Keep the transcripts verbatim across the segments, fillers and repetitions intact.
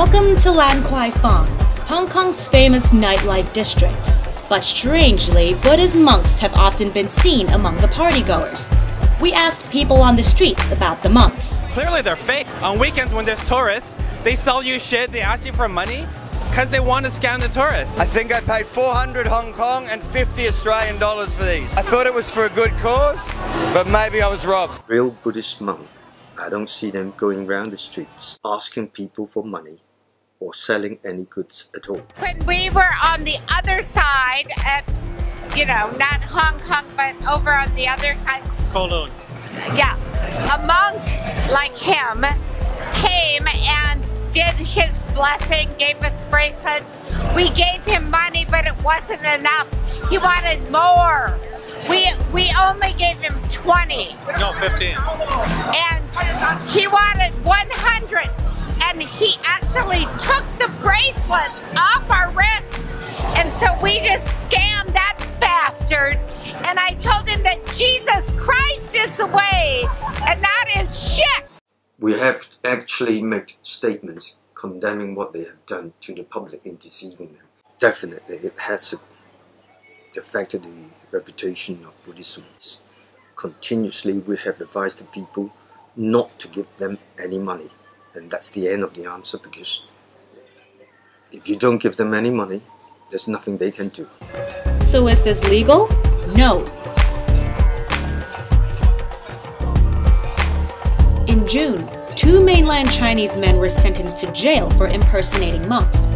Welcome to Lan Kwai Fong, Hong Kong's famous nightlife district. But strangely, Buddhist monks have often been seen among the partygoers. We asked people on the streets about the monks. Clearly they're fake. On weekends when there's tourists, they sell you shit, they ask you for money, because they want to scam the tourists. I think I paid four hundred Hong Kong and fifty Australian dollars for these. I thought it was for a good cause, but maybe I was robbed. Real Buddhist monk, I don't see them going around the streets asking people for money or selling any goods at all. When we were on the other side at, you know, not Hong Kong, but over on the other side, Kowloon. Yeah, a monk like him came and did his blessing, gave us bracelets. We gave him money, but it wasn't enough. He wanted more. We we only gave him twenty. No, fifteen. And he wanted one hundred. And he actually took the bracelets off our wrists. And so we just scammed that bastard. And I told him that Jesus Christ is the way, and that is shit. We have actually made statements condemning what they have done to the public in deceiving them. Definitely, it has affected the reputation of Buddhism. Continuously, we have advised the people not to give them any money. And that's the end of the answer, because if you don't give them any money, there's nothing they can do. So is this legal? No. In June, two mainland Chinese men were sentenced to jail for impersonating monks.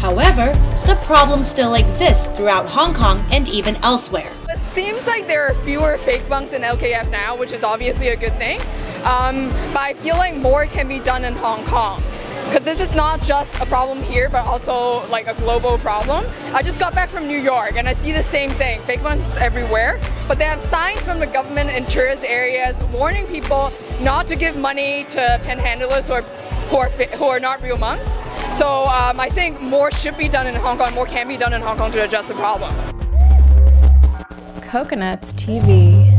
However, the problem still exists throughout Hong Kong and even elsewhere. It seems like there are fewer fake monks in L K F now, which is obviously a good thing, um, but I feel like more can be done in Hong Kong. Because this is not just a problem here, but also like a global problem. I just got back from New York and I see the same thing. Fake monks everywhere, but they have signs from the government in tourist areas warning people not to give money to panhandlers who are, who are, who are not real monks. So um, I think more should be done in Hong Kong, more can be done in Hong Kong to address the problem. Coconuts T V.